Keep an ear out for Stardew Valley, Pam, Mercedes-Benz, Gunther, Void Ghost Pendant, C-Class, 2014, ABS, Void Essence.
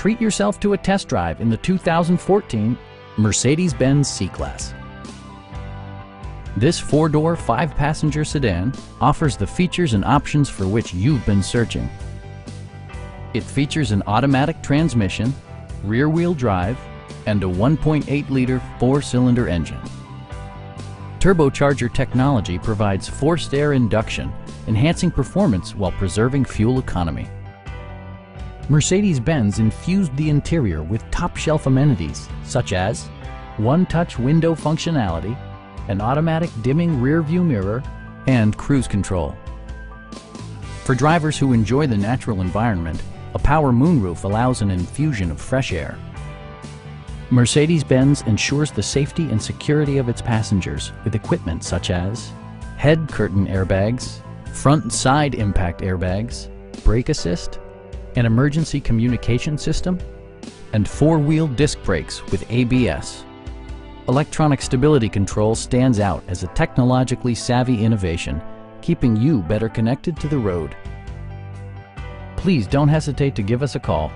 Treat yourself to a test drive in the 2014 Mercedes-Benz C-Class. This four-door, five-passenger sedan offers the features and options for which you've been searching. It features an automatic transmission, rear-wheel drive, and a 1.8-liter four-cylinder engine. Turbocharger technology provides forced air induction, enhancing performance while preserving fuel economy. Mercedes-Benz infused the interior with top-shelf amenities such as one-touch window functionality, an automatic dimming rear-view mirror, and cruise control. For drivers who enjoy the natural environment, a power moonroof allows an infusion of fresh air. Mercedes-Benz ensures the safety and security of its passengers with equipment such as head curtain airbags, front and side impact airbags, brake assist, an emergency communication system, and four-wheel disc brakes with ABS. Electronic stability control stands out as a technologically savvy innovation, keeping you better connected to the road. Please don't hesitate to give us a call.